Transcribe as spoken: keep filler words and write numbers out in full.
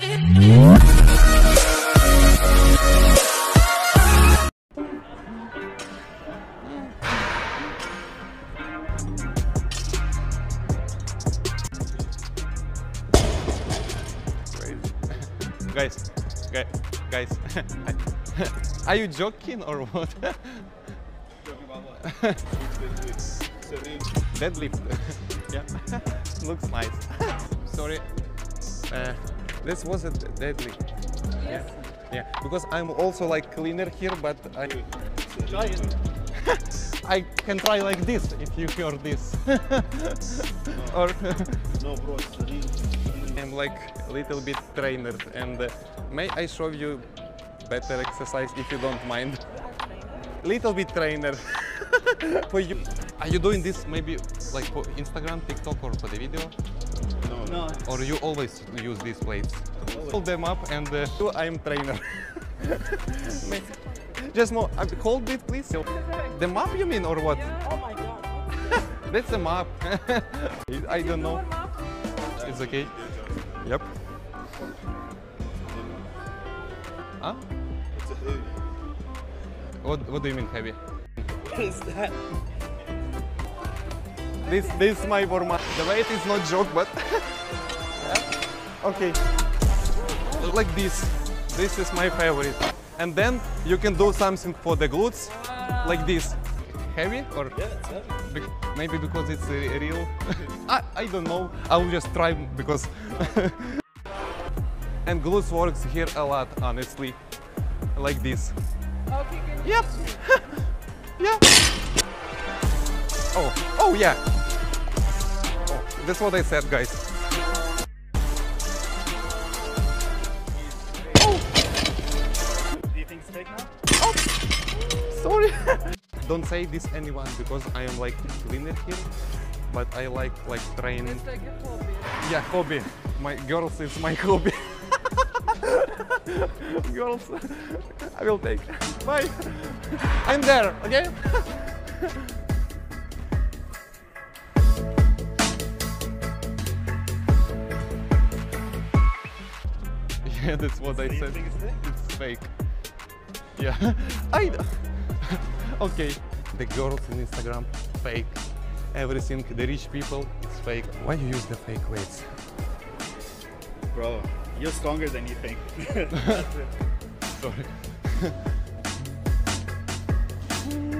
Guys, guys, guys, are you joking or what? Joking about what? Deadlift. Yeah, looks nice. Sorry, uh, this was a deadlift. Yes. Yeah, yeah. Because I'm also like cleaner here, but I try it. I can try like this if you hear this. Or no, bro. I'm like a little bit trained, and uh, may I show you better exercise if you don't mind? Little bit trainer. For you. Are you doing this maybe like for Instagram, TikTok, or for the video? No. no. Or you always use these plates? Always. Hold them up and uh, I'm trainer. Just more, uh, hold it please. The map you mean or what? Yeah. Oh my god. That's a map. I don't know. It's okay. Yep. Huh? It's heavy. What, what do you mean heavy? What is that? This, this is my warm up. The weight is not joke, but... Okay. Like this. This is my favorite. And then you can do something for the glutes. Like this. Heavy or? Yeah, it's heavy. Be maybe because it's uh, real. I, I don't know. I'll just try because. And glutes works here a lot, honestly. Like this. Okay, good. Yep. Yeah. Oh, oh yeah. Oh, that's what I said, guys. Oh. Do you think it's fake now? Oh. Sorry. Don't say this anyone because I am like cleaner here, but I like like training. It's like a hobby. Yeah, hobby. My girls is my hobby. Girls, I will take. Bye. I'm there. Okay. Yeah, that's what I said. It's fake. Yeah. I. Okay, the girls on Instagram, fake. Everything, the rich people, it's fake. Why you use the fake weights? Bro, you're stronger than you think. Sorry.